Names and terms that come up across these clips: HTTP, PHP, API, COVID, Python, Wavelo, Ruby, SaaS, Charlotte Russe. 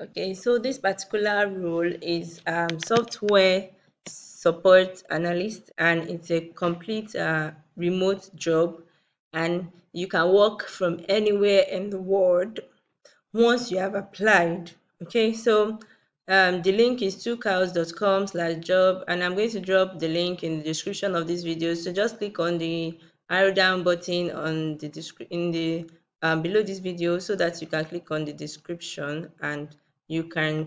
Okay, so this particular role is software support analyst, and it's a complete remote job, and you can work from anywhere in the world once you have applied. Okay, so the link is tucows.com/job, and I'm going to drop the link in the description of this video. So just click on the arrow down button on the below this video so that you can click on the description and you can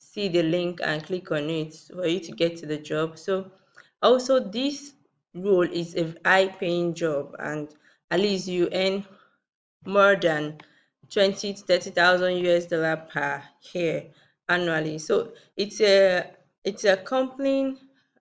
see the link and click on it for you to get to the job. So also this role is a high-paying job, and at least you earn more than $20,000 to $30,000 per year annually. So it's a company,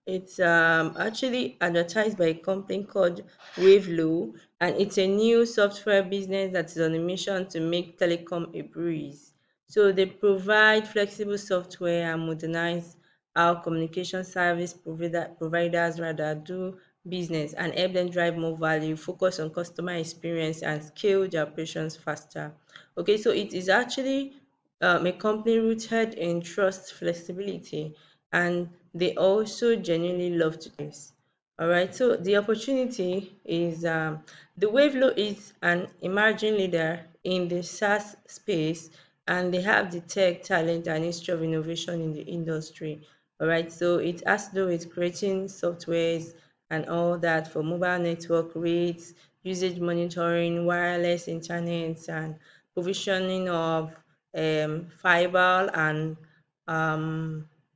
it's actually advertised by a company called Wavelo, and it's a new software business that is on a mission to make telecom a breeze. So they provide flexible software and modernize how communication service providers rather do business and help them drive more value, focus on customer experience, and scale their operations faster. Okay, so it is actually a company rooted in trust, flexibility, and they also genuinely love to do this. All right, so the opportunity is the Wavelo is an emerging leader in the SaaS space, and they have the tech talent and history of innovation in the industry. All right, so it has to do with creating softwares and all that for mobile network rates, usage monitoring, wireless internet, and provisioning of fiber and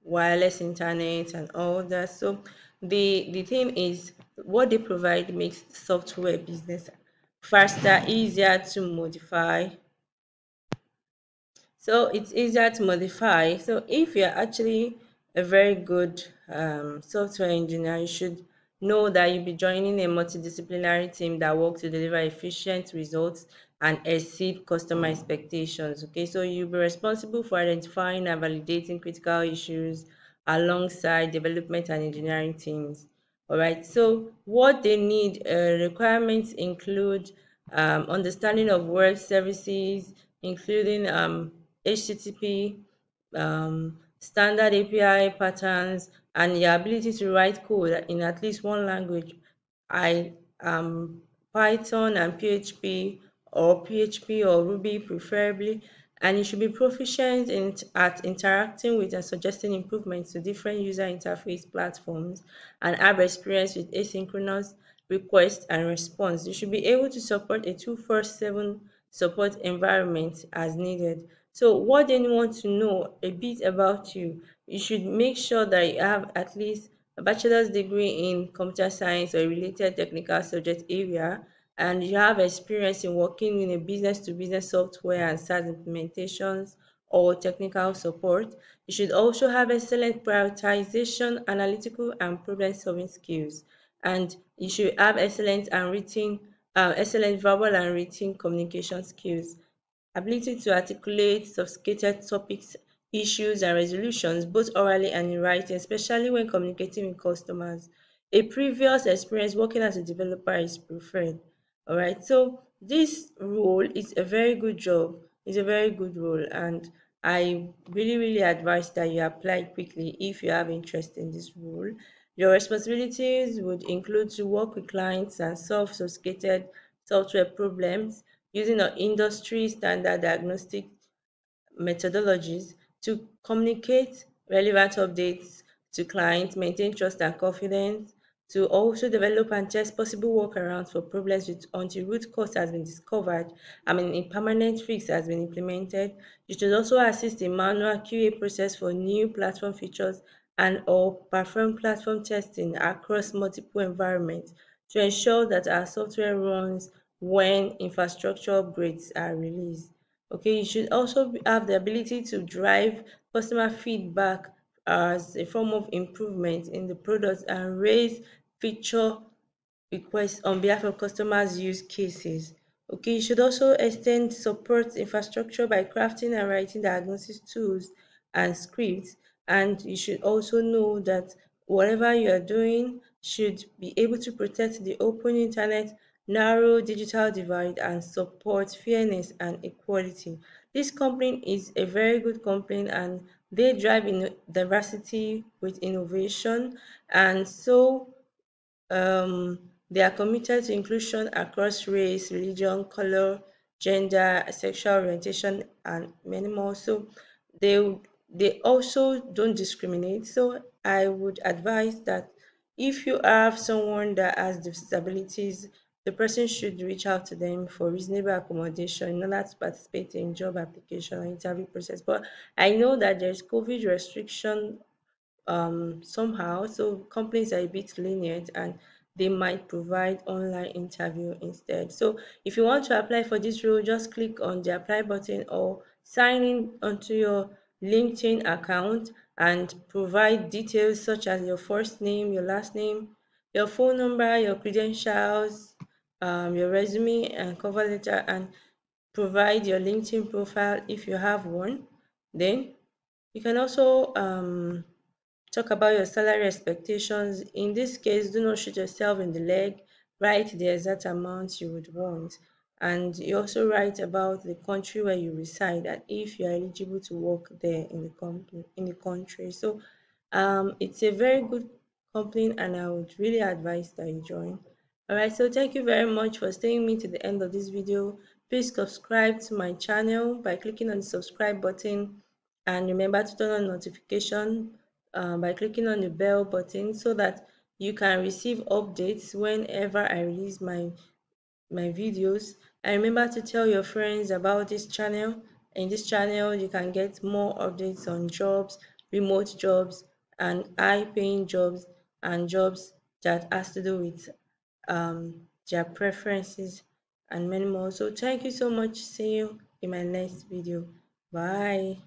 wireless internet and all that. So the theme is what they provide makes software business faster, easier to modify. So it's easier to modify. So if you're actually a very good software engineer, you should know that you'll be joining a multidisciplinary team that works to deliver efficient results and exceed customer expectations. Okay, so you'll be responsible for identifying and validating critical issues alongside development and engineering teams. All right, so what they need, requirements include understanding of web services, including HTTP, standard API patterns, and your ability to write code in at least one language, Python and PHP, or Ruby preferably, and you should be proficient at interacting with and suggesting improvements to different user interface platforms, and have experience with asynchronous request and response. You should be able to support a 24/7 support environment as needed. So what they want to know a bit about you, you should make sure that you have at least a bachelor's degree in computer science or related technical subject area, and you have experience in working in a business-to-business software and SaaS implementations or technical support. You should also have excellent prioritization, analytical, and problem-solving skills, and you should have excellent and written, excellent verbal and written communication skills, ability to articulate sophisticated topics, issues, and resolutions, both orally and in writing, especially when communicating with customers. A previous experience working as a developer is preferred. All right, so this role is a very good job, it's a very good role, and I really advise that you apply quickly if you have interest in this role. Your responsibilities would include to work with clients and solve sophisticated software problems using our industry standard diagnostic methodologies to communicate relevant updates to clients, maintain trust and confidence, to also develop and test possible workarounds for problems until root cause has been discovered, a permanent fix has been implemented. You should also assist in manual QA process for new platform features and/or perform platform testing across multiple environments to ensure that our software runs when infrastructure upgrades are released. Okay, you should also have the ability to drive customer feedback as a form of improvement in the product and raise feature requests on behalf of customers' use cases. Okay, you should also extend support infrastructure by crafting and writing diagnosis tools and scripts, and you should also know that whatever you are doing should be able to protect the open internet, narrow digital divide, and support fairness and equality. This company is a very good company, and they drive in diversity with innovation, and so they are committed to inclusion across race, religion, color, gender, sexual orientation, and many more. So they also don't discriminate. So I would advise that if you have someone that has disabilities, the person should reach out to them for reasonable accommodation in order to participate in job application or interview process. But I know that there's COVID restriction somehow, so companies are a bit lenient and they might provide online interview instead. So if you want to apply for this role, just click on the apply button or sign in onto your LinkedIn account and provide details such as your first name, your last name, your phone number, your credentials, your resume and cover letter, and provide your LinkedIn profile if you have one. Then you can also talk about your salary expectations. In this case, do not shoot yourself in the leg. Write the exact amount you would want, and you also write about the country where you reside and if you are eligible to work there in the company in the country. So it's a very good company, and I would really advise that you join. Alright, so thank you very much for staying with me to the end of this video. Please subscribe to my channel by clicking on the subscribe button, and remember to turn on notification by clicking on the bell button so that you can receive updates whenever I release my videos. And remember to tell your friends about this channel. In this channel, you can get more updates on jobs, remote jobs, and high-paying jobs, and jobs that has to do with their preferences and many more. So thank you so much. See you in my next video. Bye.